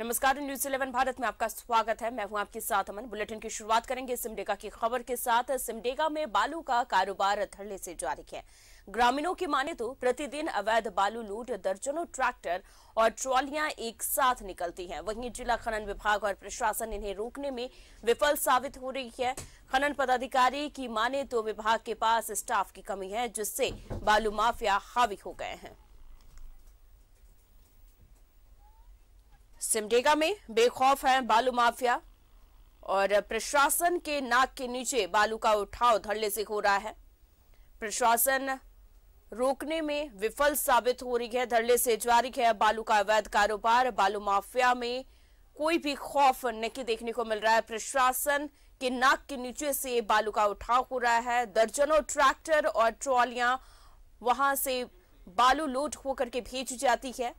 नमस्कार, न्यूज 11 भारत में आपका स्वागत है। मैं हूं आपके साथ अमन। बुलेटिन की शुरुआत करेंगे सिमडेगा की खबर के साथ। सिमडेगा में बालू का कारोबार धरने से जारी है। ग्रामीणों की माने तो प्रतिदिन अवैध बालू लूट दर्जनों ट्रैक्टर और ट्रॉलियां एक साथ निकलती हैं। वहीं जिला खनन विभाग और प्रशासन इन्हें रोकने में विफल साबित हो रही है। खनन पदाधिकारी की माने तो विभाग के पास स्टाफ की कमी है, जिससे बालू माफिया हावी हो गए हैं। सिमडेगा में बेखौफ है बालू माफिया और प्रशासन के नाक के नीचे बालू का उठाव धड़ल्ले से हो रहा है। प्रशासन रोकने में विफल साबित हो रही है। धड़ल्ले से जारी है बालू का अवैध कारोबार। बालू माफिया में कोई भी खौफ नहीं देखने को मिल रहा है। प्रशासन के नाक के नीचे से बालू का उठाव हो रहा है। दर्जनों ट्रैक्टर और ट्रॉलियां वहां से बालू लोड होकर के भेजी जाती है,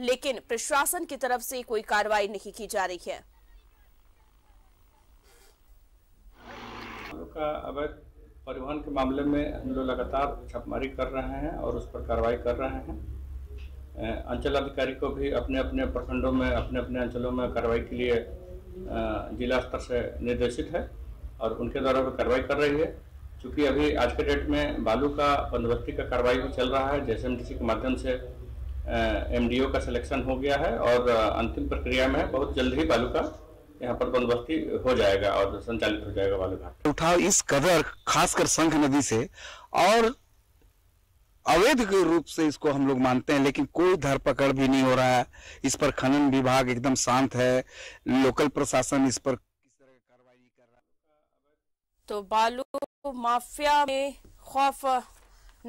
लेकिन प्रशासन की तरफ से कोई कार्रवाई नहीं की जा रही है। बालू का अवैध परिवहन के मामले में हम लोग लगातार छापेमारी कर रहे हैं और उस पर कार्रवाई कर रहे हैं। अंचलाधिकारी को भी अपने अपने प्रखंडों में, अपने अपने अंचलों में कार्रवाई के लिए जिला स्तर से निर्देशित है और उनके द्वारा भी कार्रवाई कर रही है। चूँकि अभी आज के डेट में बालू का बंदोबस्ती का कार्रवाई भी चल रहा है। जेएसएमडीसी के माध्यम से एमडीओ का सिलेक्शन हो गया है और अंतिम प्रक्रिया में बहुत जल्द ही बालू का यहाँ पर बंदोबस्ती हो जाएगा और संचालित हो जाएगा बालू घाट। उठाव इस कदर, खासकर शंख नदी से, और अवैध के रूप से इसको हम लोग मानते हैं, लेकिन कोई धरपकड़ भी नहीं हो रहा है। इस पर खनन विभाग एकदम शांत है, लोकल प्रशासन इस पर किस तरह की कार्रवाई नहीं कर रहा है। तो बालू माफिया में खौफ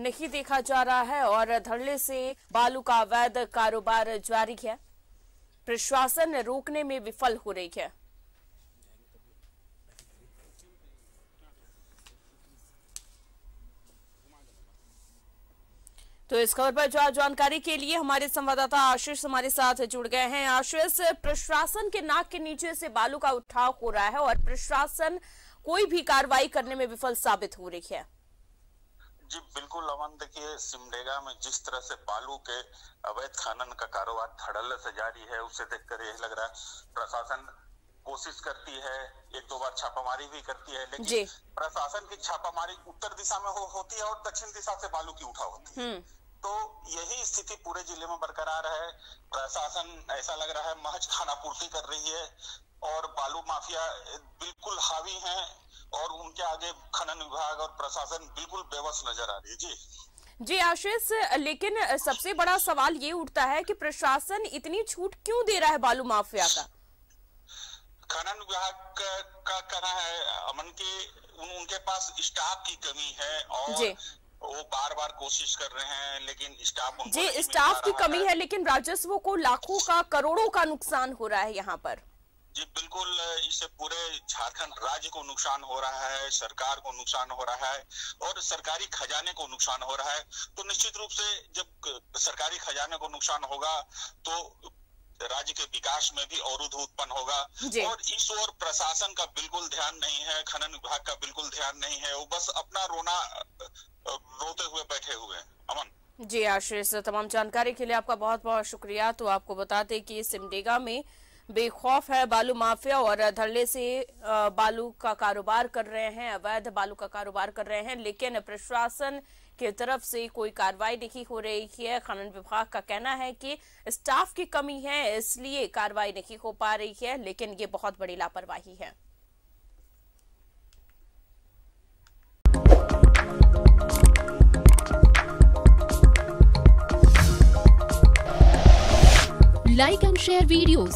नहीं देखा जा रहा है और धड़ल्ले से बालू का अवैध कारोबार जारी है। प्रशासन रोकने में विफल हो रही है। तो इस खबर पर ज्यादा जानकारी के लिए हमारे संवाददाता आशीष हमारे साथ जुड़ गए हैं। आशीष, प्रशासन के नाक के नीचे से बालू का उठाव हो रहा है और प्रशासन कोई भी कार्रवाई करने में विफल साबित हो रही है। जी बिल्कुल अमन, देखिए सिमडेगा में जिस तरह से बालू के अवैध खनन का कारोबार धड़ल्ले से जारी है, उसे देखकर यह लग रहा है प्रशासन कोशिश करती है, एक दो बार छापामारी भी करती है, लेकिन प्रशासन की छापामारी उत्तर दिशा में होती है और दक्षिण दिशा से बालू की उठाव होती है। तो यही स्थिति पूरे जिले में बरकरार है। प्रशासन, ऐसा लग रहा है, महज खानापूर्ति कर रही है और बालू माफिया बिल्कुल हावी है और उनके आगे खनन विभाग और प्रशासन बिल्कुल बेबस नजर आ रही है। जी आशीष, लेकिन सबसे बड़ा सवाल ये उठता है कि प्रशासन इतनी छूट क्यों दे रहा है बालू माफिया का? खनन विभाग का कहना है अमन के उनके पास स्टाफ की कमी है और वो बार बार कोशिश कर रहे हैं, लेकिन स्टाफ की कमी है, लेकिन राजस्व को लाखों का, करोड़ों का नुकसान हो रहा है यहाँ पर। जी बिल्कुल, इससे पूरे झारखंड राज्य को नुकसान हो रहा है, सरकार को नुकसान हो रहा है और सरकारी खजाने को नुकसान हो रहा है। तो निश्चित रूप से जब सरकारी खजाने को नुकसान होगा तो राज्य के विकास में भी अवरुद्ध उत्पन्न होगा और इस ओर प्रशासन का बिल्कुल ध्यान नहीं है, खनन विभाग का बिल्कुल ध्यान नहीं है। वो बस अपना रोना रोते हुए बैठे हुए हैं। अमन जी, आशीष, तमाम जानकारी के लिए आपका बहुत बहुत शुक्रिया। तो आपको बताते कि सिमडेगा में बेखौफ है बालू माफिया और धड़ल्ले से बालू का कारोबार कर रहे हैं, अवैध बालू का कारोबार कर रहे हैं, लेकिन प्रशासन की तरफ से कोई कार्रवाई नहीं हो रही है। खनन विभाग का कहना है कि स्टाफ की कमी है, इसलिए कार्रवाई नहीं हो पा रही है, लेकिन ये बहुत बड़ी लापरवाही है। Like and share videos,